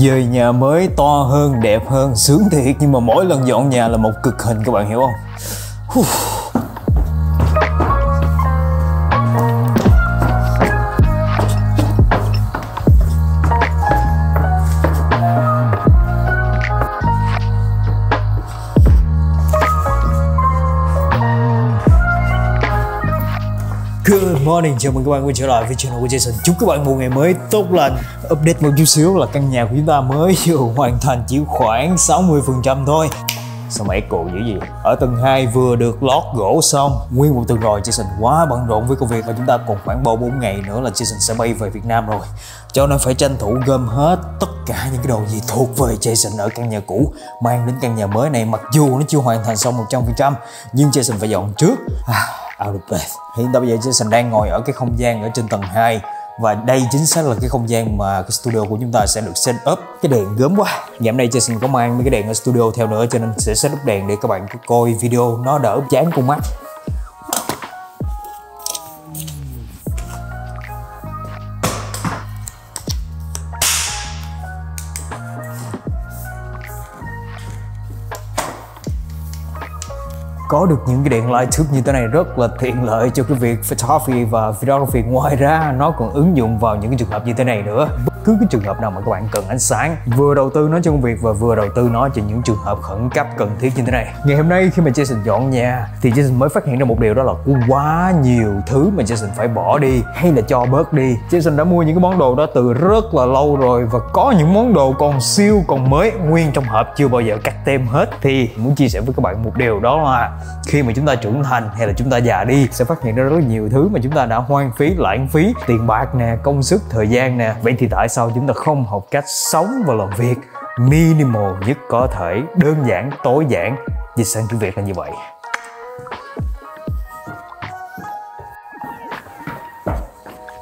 Về nhà mới to hơn, đẹp hơn, sướng thiệt, nhưng mà mỗi lần dọn nhà là một cực hình, các bạn hiểu không? Good morning, chào mừng các bạn quay trở lại với channel của Jason. Chúc các bạn một ngày mới tốt lành. Update một chút xíu là căn nhà của chúng ta mới vừa hoàn thành chỉ khoảng 60% thôi. Sao mà echo dữ gì? Ở tầng 2 vừa được lót gỗ xong. Nguyên một tuần rồi Jason quá bận rộn với công việc, và chúng ta còn khoảng 3-4 ngày nữa là Jason sẽ bay về Việt Nam rồi. Cho nên phải tranh thủ gom hết tất cả những cái đồ gì thuộc về Jason ở căn nhà cũ, mang đến căn nhà mới này. Mặc dù nó chưa hoàn thành xong 100%, nhưng Jason phải dọn trước. Hiện tại bây giờ Jason đang ngồi ở cái không gian ở trên tầng 2, và đây chính xác là cái không gian mà cái studio của chúng ta sẽ được set up. Cái đèn gớm quá. Ngày hôm nay Jason có mang mấy cái đèn ở studio theo nữa, cho nên sẽ set up đèn để các bạn có coi video nó đỡ chán con mắt. Có được những cái đèn light tube như thế này rất là tiện lợi cho cái việc photography và videography. Ngoài ra nó còn ứng dụng vào những cái trường hợp như thế này nữa. Bất cứ cái trường hợp nào mà các bạn cần ánh sáng, vừa đầu tư nó cho công việc và vừa đầu tư nó cho những trường hợp khẩn cấp cần thiết như thế này. Ngày hôm nay khi mà Jason dọn nhà thì Jason mới phát hiện ra một điều, đó là quá nhiều thứ mà Jason phải bỏ đi hay là cho bớt đi. Jason đã mua những cái món đồ đó từ rất là lâu rồi, và có những món đồ còn siêu còn mới nguyên trong hộp chưa bao giờ cắt tem hết. Thì muốn chia sẻ với các bạn một điều, đó là khi mà chúng ta trưởng thành hay là chúng ta già đi, sẽ phát hiện ra rất nhiều thứ mà chúng ta đã hoang phí, lãng phí tiền bạc nè, công sức, thời gian nè. Vậy thì tại sao chúng ta không học cách sống và làm việc minimal nhất có thể, đơn giản, tối giản? Dịch sang tiếng Việt là như vậy.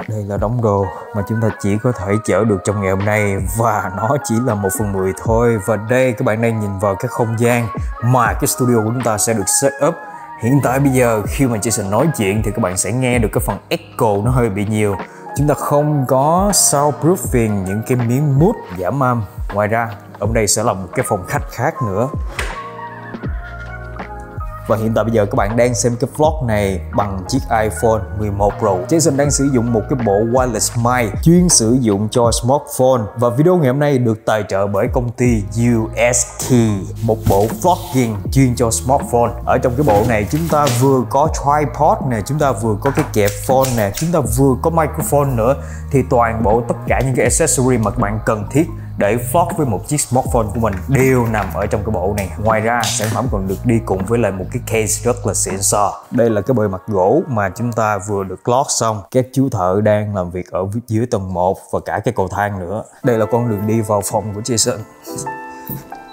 Đây là đống đồ mà chúng ta chỉ có thể chở được trong ngày hôm nay, và nó chỉ là 1/10 thôi. Và đây các bạn đang nhìn vào cái không gian mà cái studio của chúng ta sẽ được set up. Hiện tại bây giờ khi mà Jason nói chuyện thì các bạn sẽ nghe được cái phần echo nó hơi bị nhiều. Chúng ta không có soundproofing những cái miếng mút giảm âm. Ngoài ra ở đây sẽ là một cái phòng khách khác nữa. Và hiện tại bây giờ các bạn đang xem cái vlog này bằng chiếc iPhone 11 Pro. Jason đang sử dụng một cái bộ wireless mic chuyên sử dụng cho smartphone. Và video ngày hôm nay được tài trợ bởi công ty USK, một bộ vlogging chuyên cho smartphone. Ở trong cái bộ này chúng ta vừa có tripod nè, chúng ta vừa có cái kẹp phone nè, chúng ta vừa có microphone nữa. Thì toàn bộ tất cả những cái accessory mà các bạn cần thiết để vlog với một chiếc smartphone của mình đều nằm ở trong cái bộ này. Ngoài ra sản phẩm còn được đi cùng với lại một cái case rất là xịn sò. Đây là cái bề mặt gỗ mà chúng ta vừa được lót xong. Các chú thợ đang làm việc ở dưới tầng 1 và cả cái cầu thang nữa. Đây là con đường đi vào phòng của Jason.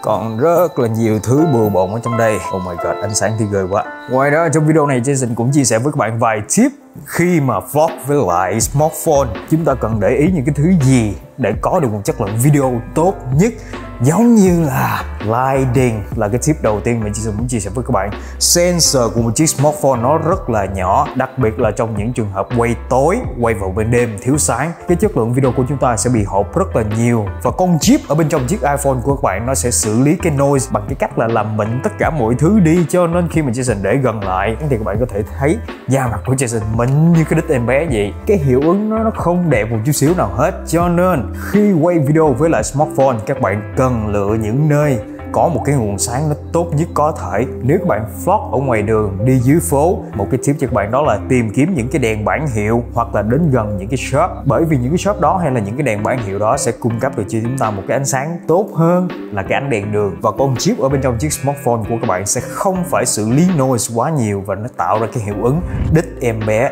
Còn rất là nhiều thứ bừa bộn ở trong đây. Oh my god, ánh sáng thì ghê quá. Ngoài ra trong video này Jason cũng chia sẻ với các bạn vài tip khi mà vlog với lại smartphone. Chúng ta cần để ý những cái thứ gì để có được một chất lượng video tốt nhất. Giống như là lighting là cái tip đầu tiên mà Jason muốn chia sẻ với các bạn. Sensor của một chiếc smartphone nó rất là nhỏ, đặc biệt là trong những trường hợp quay tối, quay vào bên đêm, thiếu sáng, cái chất lượng video của chúng ta sẽ bị hộp rất là nhiều. Và con chip ở bên trong chiếc iPhone của các bạn nó sẽ xử lý cái noise bằng cái cách là làm mịn tất cả mọi thứ đi, cho nên khi mà Jason để gần lại thì các bạn có thể thấy da mặt của Jason mịn như cái đít em bé vậy. Cái hiệu ứng nó không đẹp một chút xíu nào hết, cho nên khi quay video với lại smartphone các bạn cần lựa những nơi có một cái nguồn sáng nó tốt nhất có thể. Nếu các bạn vlog ở ngoài đường, đi dưới phố, một cái tip cho các bạn đó là tìm kiếm những cái đèn bảng hiệu hoặc là đến gần những cái shop, bởi vì những cái shop đó hay là những cái đèn bảng hiệu đó sẽ cung cấp được cho chúng ta một cái ánh sáng tốt hơn là cái ánh đèn đường. Và con chip ở bên trong chiếc smartphone của các bạn sẽ không phải xử lý noise quá nhiều, và nó tạo ra cái hiệu ứng đít em bé.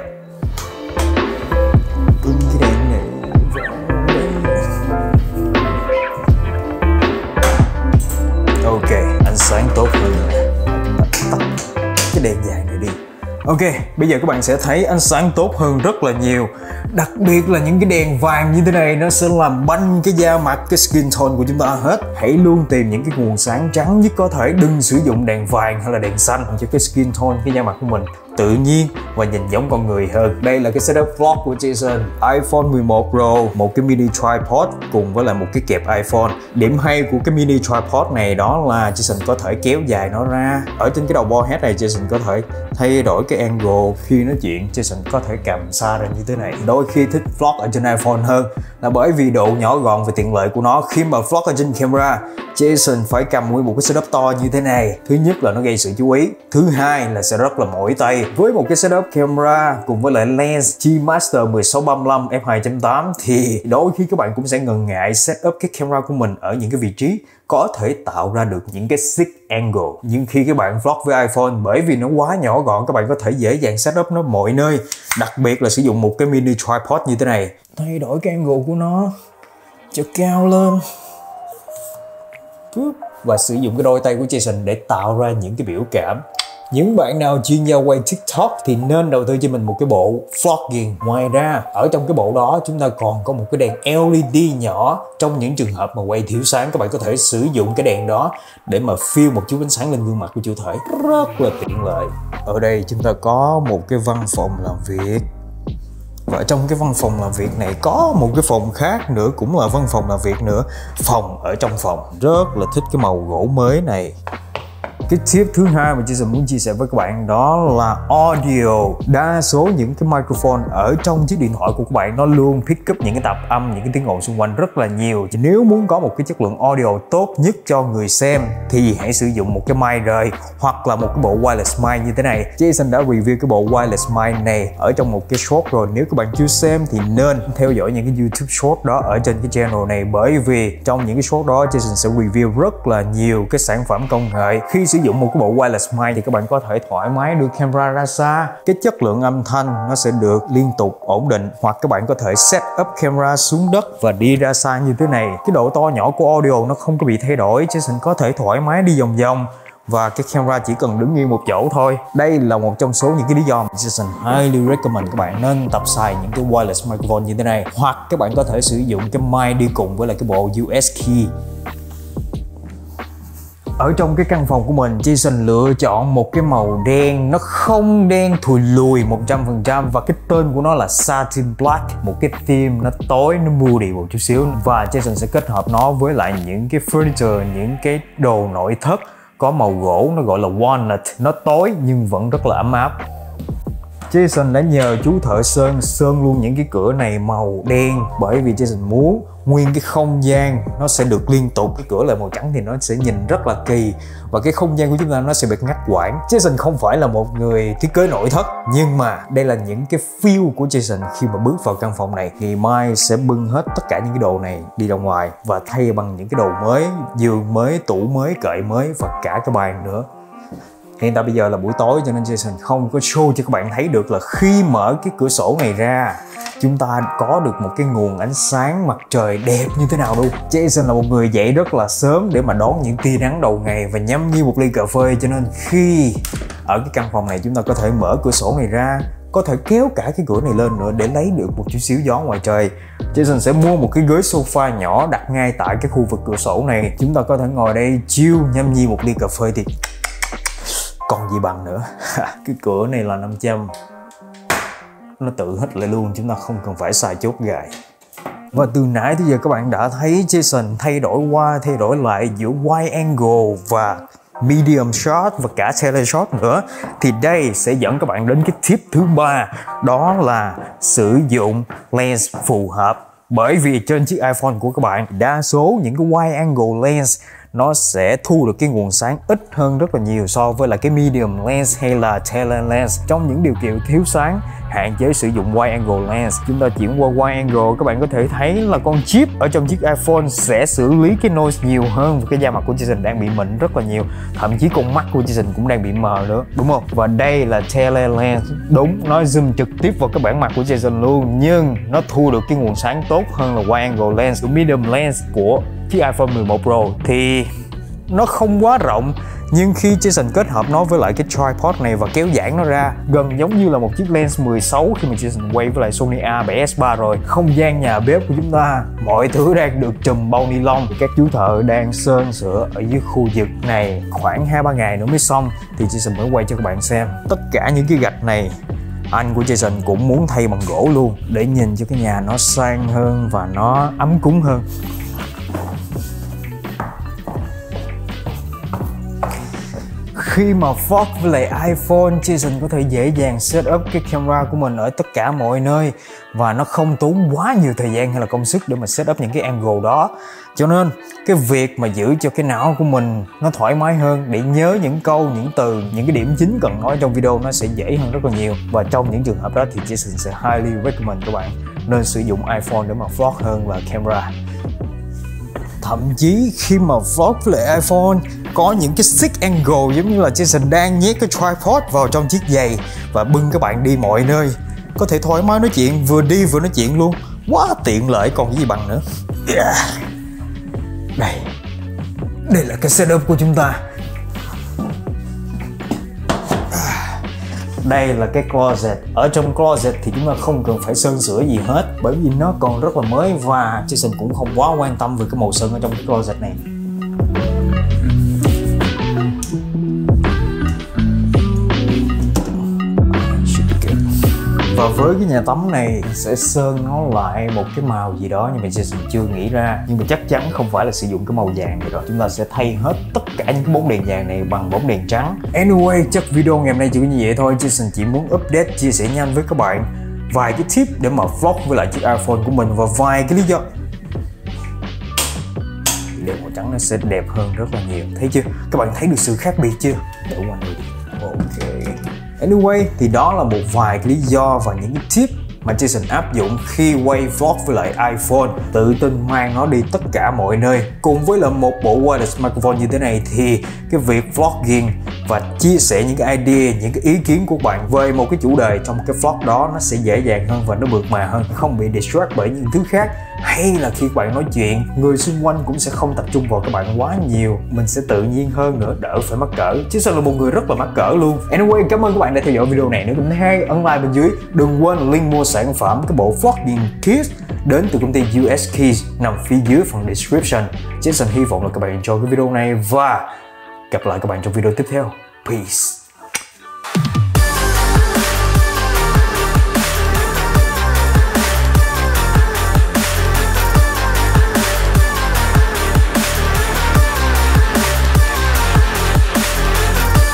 Sáng tốt hơn nữa. Tắt cái đèn vàng này đi. Ok, bây giờ các bạn sẽ thấy ánh sáng tốt hơn rất là nhiều. Đặc biệt là những cái đèn vàng như thế này nó sẽ làm banh cái da mặt, cái skin tone của chúng ta hết. Hãy luôn tìm những cái nguồn sáng trắng nhất có thể, đừng sử dụng đèn vàng hay là đèn xanh cho cái skin tone, cái da mặt của mình tự nhiên và nhìn giống con người hơn. Đây là cái setup vlog của Jason. iPhone 11 Pro, một cái mini tripod cùng với lại một cái kẹp iPhone. Điểm hay của cái mini tripod này đó là Jason có thể kéo dài nó ra. Ở trên cái đầu ball head này Jason có thể thay đổi cái angle khi nói chuyện. Jason có thể cầm xa ra như thế này. Đôi khi thích vlog ở trên iPhone hơn là bởi vì độ nhỏ gọn và tiện lợi của nó. Khi mà vlog ở trên camera, Jason phải cầm nguyên một cái setup to như thế này. Thứ nhất là nó gây sự chú ý, thứ hai là sẽ rất là mỏi tay. Với một cái setup camera cùng với lại Lens G Master 1635 f2.8 thì đôi khi các bạn cũng sẽ ngần ngại setup cái camera của mình ở những cái vị trí có thể tạo ra được những cái sick angle. Nhưng khi các bạn vlog với iPhone, bởi vì nó quá nhỏ gọn, các bạn có thể dễ dàng setup nó mọi nơi. Đặc biệt là sử dụng một cái mini tripod như thế này. Thay đổi cái angle của nó cho cao lên và sử dụng cái đôi tay của Jason để tạo ra những cái biểu cảm. Những bạn nào chuyên gia quay TikTok thì nên đầu tư cho mình một cái bộ vlogging. Ngoài ra, ở trong cái bộ đó chúng ta còn có một cái đèn LED nhỏ. Trong những trường hợp mà quay thiếu sáng, các bạn có thể sử dụng cái đèn đó để mà phiêu một chút ánh sáng lên gương mặt của chủ thể. Rất là tiện lợi. Ở đây chúng ta có một cái văn phòng làm việc. Và ở trong cái văn phòng làm việc này có một cái phòng khác nữa, cũng là văn phòng làm việc nữa. Phòng ở trong phòng. Rất là thích cái màu gỗ mới này. Cái tip thứ hai mà Jason muốn chia sẻ với các bạn đó là audio. Đa số những cái microphone ở trong chiếc điện thoại của các bạn nó luôn pick up những cái tạp âm, những cái tiếng ồn xung quanh rất là nhiều. Nếu muốn có một cái chất lượng audio tốt nhất cho người xem thì hãy sử dụng một cái mic rời hoặc là một cái bộ wireless mic như thế này. Jason đã review cái bộ wireless mic này ở trong một cái short rồi. Nếu các bạn chưa xem thì nên theo dõi những cái YouTube short đó ở trên cái channel này, bởi vì trong những cái short đó Jason sẽ review rất là nhiều cái sản phẩm công nghệ. Khi sử dụng một cái bộ wireless mic thì các bạn có thể thoải mái đưa camera ra xa. Cái chất lượng âm thanh nó sẽ được liên tục ổn định, hoặc các bạn có thể set up camera xuống đất và đi ra xa như thế này. Cái độ to nhỏ của audio nó không có bị thay đổi, Jason có thể thoải mái đi vòng vòng và cái camera chỉ cần đứng nghiêng một chỗ thôi. Đây là một trong số những cái lý do mà Jason highly recommend các bạn nên tập xài những cái wireless microphone như thế này, hoặc các bạn có thể sử dụng cái mic đi cùng với lại cái bộ USK. Ở trong cái căn phòng của mình, Jason lựa chọn một cái màu đen, nó không đen thùi lùi 100%, và cái tên của nó là Satin Black, một cái theme nó tối, nó moody một chút xíu. Và Jason sẽ kết hợp nó với lại những cái furniture, những cái đồ nội thất có màu gỗ, nó gọi là walnut, nó tối nhưng vẫn rất là ấm áp. Jason đã nhờ chú thợ sơn luôn những cái cửa này màu đen, bởi vì Jason muốn nguyên cái không gian nó sẽ được liên tục. Cái cửa là màu trắng thì nó sẽ nhìn rất là kỳ và cái không gian của chúng ta nó sẽ bị ngắt quãng. Jason không phải là một người thiết kế nội thất, nhưng mà đây là những cái feel của Jason khi mà bước vào căn phòng này. Ngày mai sẽ bưng hết tất cả những cái đồ này đi ra ngoài và thay bằng những cái đồ mới, giường mới, tủ mới, kệ mới và cả cái bàn nữa. Hiện tại bây giờ là buổi tối cho nên Jason không có show cho các bạn thấy được là khi mở cái cửa sổ này ra chúng ta có được một cái nguồn ánh sáng mặt trời đẹp như thế nào luôn. Jason là một người dậy rất là sớm để mà đón những tia nắng đầu ngày và nhâm nhi một ly cà phê, cho nên khi ở cái căn phòng này chúng ta có thể mở cửa sổ này ra, có thể kéo cả cái cửa này lên nữa để lấy được một chút xíu gió ngoài trời. Jason sẽ mua một cái ghế sofa nhỏ đặt ngay tại cái khu vực cửa sổ này. Chúng ta có thể ngồi đây chill nhâm nhi một ly cà phê thì còn gì bằng nữa. Cái cửa này là 500, nó tự hết lại luôn, chúng ta không cần phải xài chốt gài. Và từ nãy tới giờ các bạn đã thấy Jason thay đổi qua thay đổi lại giữa wide angle và medium shot và cả tele shot nữa, thì đây sẽ dẫn các bạn đến cái tip thứ ba, đó là sử dụng lens phù hợp. Bởi vì trên chiếc iPhone của các bạn, đa số những cái wide angle lens nó sẽ thu được cái nguồn sáng ít hơn rất là nhiều so với là cái medium lens hay là tele lens. Trong những điều kiện thiếu sáng, hạn chế sử dụng wide angle lens, chúng ta chuyển qua wide angle. Các bạn có thể thấy là con chip ở trong chiếc iPhone sẽ xử lý cái noise nhiều hơn, và cái da mặt của Jason đang bị mịn rất là nhiều, thậm chí con mắt của Jason cũng đang bị mờ nữa, đúng không? Và đây là tele lens, đúng, nó zoom trực tiếp vào cái bản mặt của Jason luôn, nhưng nó thu được cái nguồn sáng tốt hơn là wide angle lens. Medium lens của chiếc iPhone 11 Pro thì nó không quá rộng, Nhưng khi Jason kết hợp nó với lại cái tripod này và kéo giãn nó ra, gần giống như là một chiếc lens 16 khi mà Jason quay với lại Sony A7S III rồi. Không gian nhà bếp của chúng ta, mọi thứ đang được trùm bao ni lông. Các chú thợ đang sơn sửa ở dưới khu vực này, khoảng 2-3 ngày nữa mới xong thì Jason mới quay cho các bạn xem. Tất cả những cái gạch này anh của Jason cũng muốn thay bằng gỗ luôn, để nhìn cho cái nhà nó sang hơn và nó ấm cúng hơn. Khi mà Fox với lại iPhone, Jason có thể dễ dàng set up cái camera của mình ở tất cả mọi nơi và nó không tốn quá nhiều thời gian hay là công sức để mà set up những cái angle đó. Cho nên cái việc mà giữ cho cái não của mình nó thoải mái hơn để nhớ những câu, những từ, những cái điểm chính cần nói trong video nó sẽ dễ hơn rất là nhiều. Và trong những trường hợp đó thì Jason sẽ highly recommend các bạn nên sử dụng iPhone để mà vlog hơn là camera. Thậm chí khi mà vlog với lại iPhone có những cái sick angle giống như là Jason đang nhét cái tripod vào trong chiếc giày và bưng các bạn đi mọi nơi, có thể thoải mái nói chuyện, vừa đi vừa nói chuyện luôn, quá tiện lợi còn gì bằng nữa. Đây là cái setup của chúng ta. Đây là cái closet. Ở trong closet thì chúng ta không cần phải sơn sửa gì hết, bởi vì nó còn rất là mới và Jason cũng không quá quan tâm về cái màu sơn ở trong cái closet này. Và với cái nhà tắm này sẽ sơn nó lại một cái màu gì đó nhưng mà Jason chưa nghĩ ra, nhưng mà chắc chắn không phải là sử dụng cái màu vàng rồi. Chúng ta sẽ thay hết tất cả những cái bóng đèn vàng này bằng bóng đèn trắng. Anyway, chắc video ngày hôm nay chỉ có như vậy thôi. Jason chỉ muốn update, chia sẻ nhanh với các bạn vài cái tip để mà vlog với lại chiếc iPhone của mình và vài cái lý do đèn màu trắng nó sẽ đẹp hơn rất là nhiều. Thấy chưa? Các bạn thấy được sự khác biệt chưa? Để qua đây đi. Ok. Anyway, thì đó là một vài cái lý do và những cái tip mà Jason áp dụng khi quay vlog với lại iPhone, tự tin mang nó đi tất cả mọi nơi. Cùng với là một bộ wireless microphone như thế này thì cái việc vlogging và chia sẻ những cái idea, những cái ý kiến của bạn về một cái chủ đề trong cái vlog đó nó sẽ dễ dàng hơn và nó mượt mà hơn, không bị distract bởi những thứ khác. Hay là khi bạn nói chuyện, người xung quanh cũng sẽ không tập trung vào các bạn quá nhiều, mình sẽ tự nhiên hơn nữa, đỡ phải mắc cỡ. Jason là một người rất là mắc cỡ luôn. Anyway, cảm ơn các bạn đã theo dõi video này. Nếu cũng thấy hay, ấn like bên dưới. Đừng quên link mua sản phẩm cái bộ vlogging kit đến từ công ty USK nằm phía dưới phần description. Jason hy vọng là các bạn enjoy cái video này và gặp lại các bạn trong video tiếp theo. Peace.